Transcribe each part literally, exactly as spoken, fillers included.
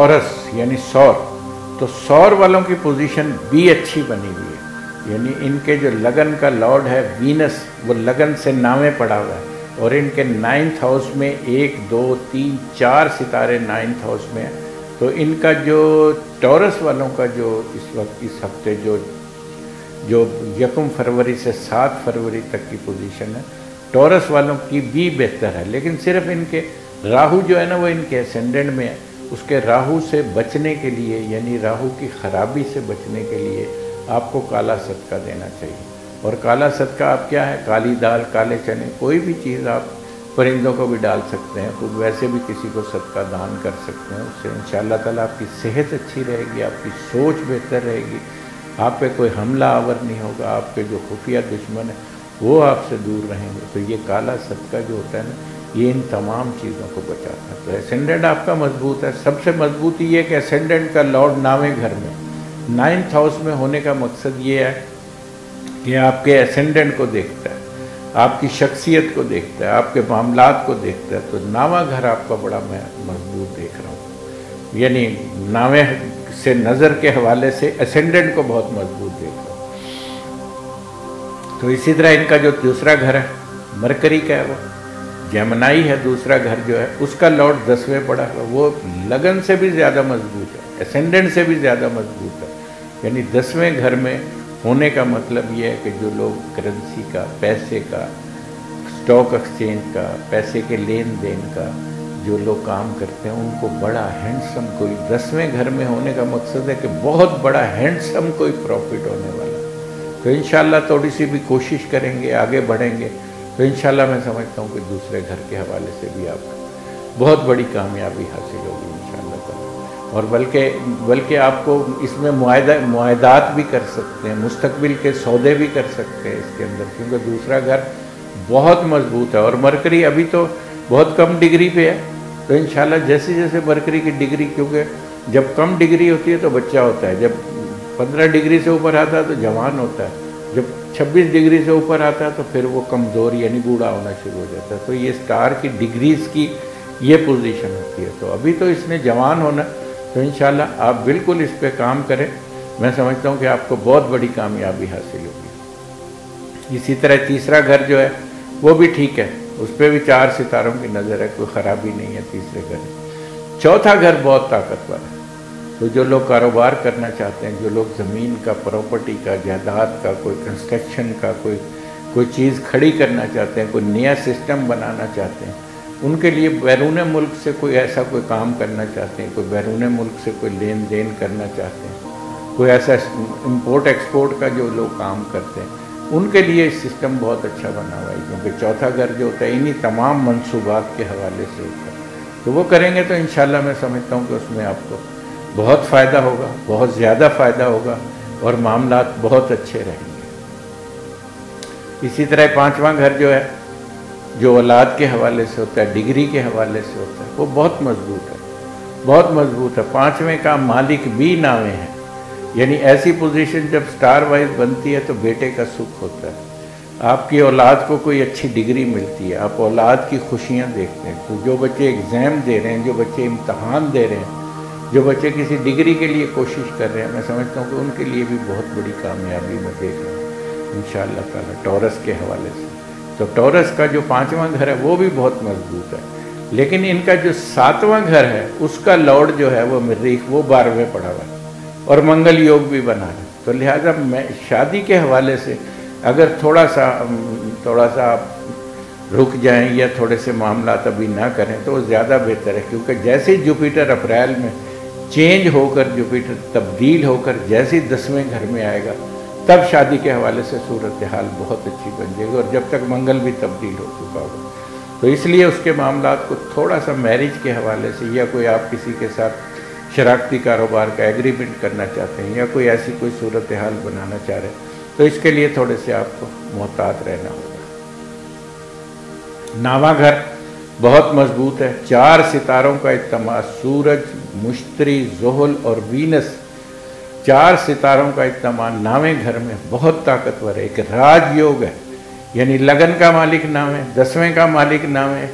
सौरस यानी सौर, तो सौर वालों की पोजीशन भी अच्छी बनी हुई है, यानी इनके जो लगन का लॉर्ड है वीनस, वो लगन से नावें पड़ा हुआ है और इनके नाइन्थ हाउस में एक दो तीन चार सितारे नाइन्थ हाउस में है। तो इनका जो टॉरस वालों का जो इस वक्त इस हफ्ते जो जो यकम फरवरी से सात फरवरी तक की पोजीशन है टॉरस वालों की भी बेहतर है, लेकिन सिर्फ इनके राहु जो है ना वो इनके एसेंडेंट में है, उसके राहु से बचने के लिए यानी राहु की खराबी से बचने के लिए आपको काला सदका देना चाहिए। और काला सदका आप क्या है, काली दाल, काले चने, कोई भी चीज़ आप परिंदों को भी डाल सकते हैं, खुद वैसे भी किसी को सदका दान कर सकते हैं, उससे इंशाल्लाह ताला आपकी सेहत अच्छी रहेगी, आपकी सोच बेहतर रहेगी, आप पे कोई हमला आवर नहीं होगा, आपके जो खुफिया दुश्मन है वो आपसे दूर रहेंगे। तो ये काला सदका जो होता है ना ये इन तमाम चीज़ों को बचाता है। तो एसेंडेंट आपका मजबूत है, सबसे मजबूत ये है कि एसेंडेंट का लॉर्ड नावें घर में नाइन्थ हाउस में होने का मकसद ये है कि आपके एसेंडेंट को देखता है, आपकी शख्सियत को देखता है, आपके मामलात को देखता है। तो नावा घर आपका बड़ा मैं मजबूत देख रहा हूँ, यानी नावें से नज़र के हवाले से असेंडेंट को बहुत मजबूत देख रहा हूँ। तो इसी तरह इनका जो दूसरा घर है मरकरी का है, वो जेमिनाई है, दूसरा घर जो है उसका लॉर्ड दसवें पड़ा है, वो लगन से भी ज़्यादा मजबूत है, असेंडेंट से भी ज़्यादा मजबूत है। यानी दसवें घर में होने का मतलब ये है कि जो लोग करेंसी का, पैसे का, स्टॉक एक्सचेंज का, पैसे के लेन देन का जो लोग काम करते हैं उनको बड़ा हैंडसम कोई दसवें घर में होने का मकसद है कि बहुत बड़ा हैंडसम कोई प्रॉफिट होने वाला। तो इंशाल्लाह थोड़ी सी भी कोशिश करेंगे, आगे बढ़ेंगे तो इंशाल्लाह मैं समझता हूँ कि दूसरे घर के हवाले से भी आपको बहुत बड़ी कामयाबी हासिल होगी इंशाल्लाह ताला। और बल्कि बल्कि आपको इसमें मुआहदा मुआहदात भी कर सकते हैं, मुस्तकबिल के सौदे भी कर सकते हैं इसके अंदर, क्योंकि दूसरा घर बहुत मजबूत है और मरकरी अभी तो बहुत कम डिग्री पे है। तो इंशाल्लाह जैसे जैसे मरकरी की डिग्री, क्योंकि जब कम डिग्री होती है तो बच्चा होता है, जब पंद्रह डिग्री से ऊपर आता है तो जवान होता है, जब छब्बीस डिग्री से ऊपर आता है तो फिर वो कमज़ोर यानी बूढ़ा होना शुरू हो जाता है। तो ये स्टार की डिग्रीज़ की ये पोजीशन होती है, तो अभी तो इसने जवान होना। तो इंशाल्लाह आप बिल्कुल इस पर काम करें, मैं समझता हूँ कि आपको बहुत बड़ी कामयाबी हासिल होगी। इसी तरह तीसरा घर जो है वो भी ठीक है, उस पर भी चार सितारों की नज़र है, कोई ख़राबी नहीं है तीसरे घर। चौथा घर बहुत ताकतवर है, तो जो लोग कारोबार करना चाहते हैं, जो लोग ज़मीन का, प्रॉपर्टी का, जायदाद का, कोई कंस्ट्रक्शन का, कोई कोई चीज़ खड़ी करना चाहते हैं, कोई नया सिस्टम बनाना चाहते हैं, उनके लिए बैरून मुल्क से कोई ऐसा कोई काम करना चाहते हैं, कोई बैरून मुल्क से कोई लेन देन करना चाहते हैं, कोई ऐसा इम्पोर्ट एक्सपोर्ट का जो लोग काम करते हैं, उनके लिए सिस्टम बहुत अच्छा बना हुआ है, क्योंकि चौथा घर जो होता है इन्हीं तमाम मनसूबात के हवाले से होता है। तो वो करेंगे तो इंशाल्लाह मैं समझता हूँ कि उसमें आपको बहुत फ़ायदा होगा, बहुत ज़्यादा फ़ायदा होगा और मामलात बहुत अच्छे रहेंगे। इसी तरह पाँचवा घर जो है जो औलाद के हवाले से होता है, डिग्री के हवाले से होता है, वो बहुत मजबूत है, बहुत मजबूत है। पाँचवें का मालिक भी नावें है, यानी ऐसी पोजीशन जब स्टार वाइज बनती है तो बेटे का सुख होता है, आपकी औलाद को कोई अच्छी डिग्री मिलती है, आप औलाद की खुशियां देखते हैं। तो जो बच्चे एग्ज़ाम दे रहे हैं, जो बच्चे इम्तहान दे रहे हैं, जो बच्चे किसी डिग्री के लिए कोशिश कर रहे हैं, मैं समझता हूँ कि उनके लिए भी बहुत बड़ी कामयाबी मैं देख रहा हूँ इंशाल्लाह ताला टॉरस के हवाले से। तो टॉरस का जो पाँचवा घर है वो भी बहुत मजबूत है, लेकिन इनका जो सातवां घर है उसका लॉर्ड जो है वो मरीख वो बारहवें पड़ा हुआ है और मंगल योग भी बना है। तो लिहाजा मैं शादी के हवाले से अगर थोड़ा सा थोड़ा सा आप रुक जाएं या थोड़े से मामला तभी ना करें तो वो ज़्यादा बेहतर है, क्योंकि जैसे ही जुपिटर अप्रैल में चेंज होकर, जुपिटर तब्दील होकर जैसे ही दसवें घर में आएगा तब शादी के हवाले से सूरत हाल बहुत अच्छी बन जाएगी, और जब तक मंगल भी तब्दील हो चुका होगा। तो इसलिए उसके मामला को थोड़ा सा मैरिज के हवाले से, या कोई आप किसी के साथ शराकती कारोबार का एग्रीमेंट करना चाहते हैं, या कोई ऐसी कोई सूरत हाल बनाना चाह रहे हैं, तो इसके लिए थोड़े से आपको मोहतात रहना होगा। नावा घर बहुत मजबूत है, चार सितारों का इत्तमा, सूरज, मुश्तरी, जोहल और वीनस, चार सितारों का इत्तमा नावे घर में बहुत ताकतवर है। एक राजयोग है, यानी लगन का मालिक नाव है, दसवें का मालिक नाव है,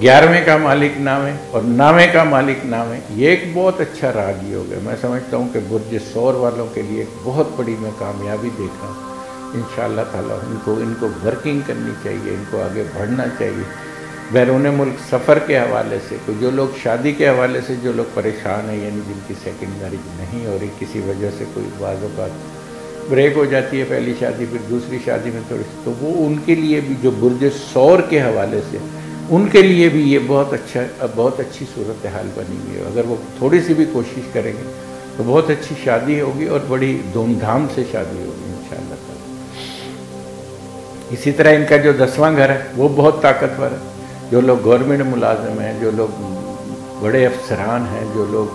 ग्यारहवें का मालिक नाम है और नामे का मालिक नाम है। ये एक बहुत अच्छा राग योग है। मैं समझता हूँ कि बुर्ज सौर वालों के लिए एक बहुत बड़ी मैं कामयाबी देखा हूँ। इंशाअल्लाह ताला इनको इनको वर्किंग करनी चाहिए, इनको आगे बढ़ना चाहिए। बैरून मुल्क सफ़र के हवाले से तो जो लोग शादी के हवाले से जो लोग परेशान हैं, यानी जिनकी सेकेंड मैरिज नहीं हो रही, किसी वजह से कोई बाज़ अवत ब्रेक हो जाती है पहली शादी फिर दूसरी शादी में थोड़ी, तो वो उनके लिए भी जो बुर्ज सौर के हवाले से उनके लिए भी ये बहुत अच्छा बहुत अच्छी सूरत हाल बनी हुई है। अगर वो थोड़ी सी भी कोशिश करेंगे तो बहुत अच्छी शादी होगी और बड़ी धूमधाम से शादी होगी इंशाअल्लाह ताला। इसी तरह इनका जो दसवां घर है वो बहुत ताकतवर है। जो लोग गवर्नमेंट मुलाजिम हैं, जो लोग बड़े अफसरान हैं, जो लोग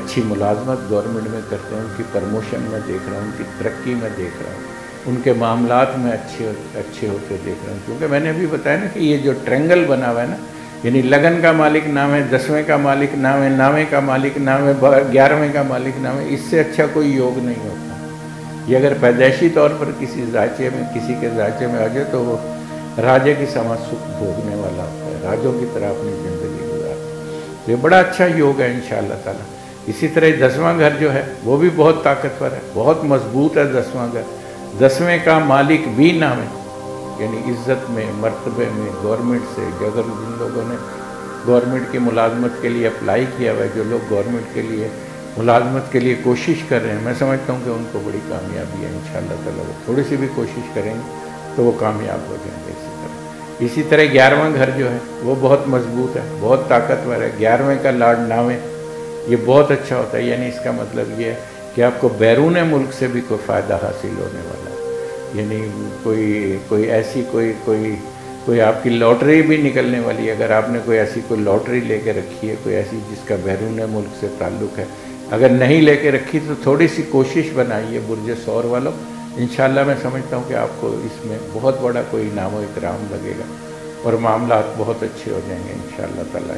अच्छी मुलाजमत गवर्नमेंट में करते हैं, उनकी प्रमोशन में देख रहा हूँ, उनकी तरक्की में देख रहा हूँ, उनके मामलात में अच्छे अच्छे होते देख रहा हूँ। क्योंकि मैंने अभी बताया ना कि ये जो ट्रेंगल बना हुआ है ना, यानी लगन का मालिक नाम है, दसवें का मालिक नाम है, नामे का मालिक नाम है, ग्यारहवें का मालिक नाम है, इससे अच्छा कोई योग नहीं होता। ये अगर पैदाइशी तौर पर किसी जाँचे में किसी के जाँचे में आ जाए तो वो राजे की समा सुख भोगने वाला होता है, राजों की तरह अपनी ज़िंदगी। ये बड़ा अच्छा योग है इंशाअल्लाह ताला। इसी तरह दसवां घर जो है वो भी बहुत ताकतवर है, बहुत मजबूत है दसवां घर। दसवें का मालिक भी नाम है, यानी इज्जत में मर्तबे में गवर्नमेंट से, अगर जिन लोगों ने गवर्नमेंट की मुलाजमत के लिए अप्लाई किया हुआ है, जो लोग गवर्नमेंट के लिए मुलाजमत के लिए कोशिश कर रहे हैं, मैं समझता हूँ कि उनको बड़ी कामयाबी है इंशाअल्लाह ताला। वो थोड़ी सी भी कोशिश करेंगे तो वो कामयाब हो जाएंगे। इसी तरह इसी तरह ग्यारहवां घर जो है वो बहुत मजबूत है, बहुत ताकतवर है। ग्यारहवें का लॉर्ड नाम है, ये बहुत अच्छा होता है, यानी इसका मतलब ये है कि आपको बैरून मुल्क से भी कोई फ़ायदा हासिल होने वाला है। यानी कोई कोई ऐसी कोई कोई कोई आपकी लॉटरी भी निकलने वाली है। अगर आपने कोई ऐसी कोई लॉटरी ले कर रखी है, कोई ऐसी जिसका बैरून मुल्क से ताल्लुक़ है, अगर नहीं ले कर रखी तो थोड़ी सी कोशिश बनाइए बुर्ज सौर वालों, इंशाअल्लाह मैं समझता हूँ कि आपको इसमें बहुत बड़ा कोई इनाम व इकराम लगेगा और मामला बहुत अच्छे हो जाएंगे इंशाअल्लाह ताला।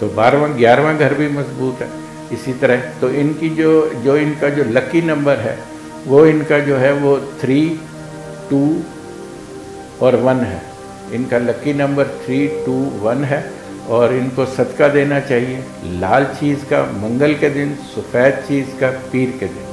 तो बारहवां ग्यारहवां घर भी मजबूत है। इसी तरह तो इनकी जो जो इनका जो लकी नंबर है वो इनका जो है वो थ्री टू और वन है। इनका lucky number three two one है और इनको सदका देना चाहिए लाल चीज़ का मंगल के दिन, सफ़ेद चीज़ का पीर के दिन।